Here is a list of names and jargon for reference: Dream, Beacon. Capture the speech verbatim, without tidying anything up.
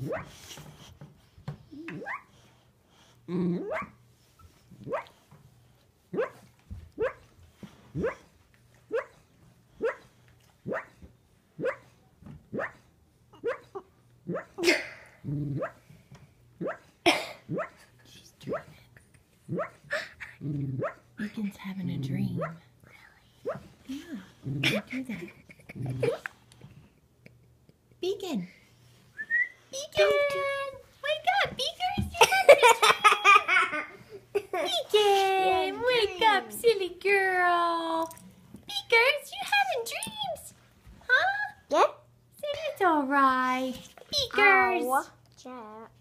She's doing it. Beacon's having a dream. Really? Yeah. Do that. Beacon. Beacon. Beacon, wake up, silly girl. Beakers, you having dreams, huh? Yeah. It's all right. Beakers. Oh, yeah.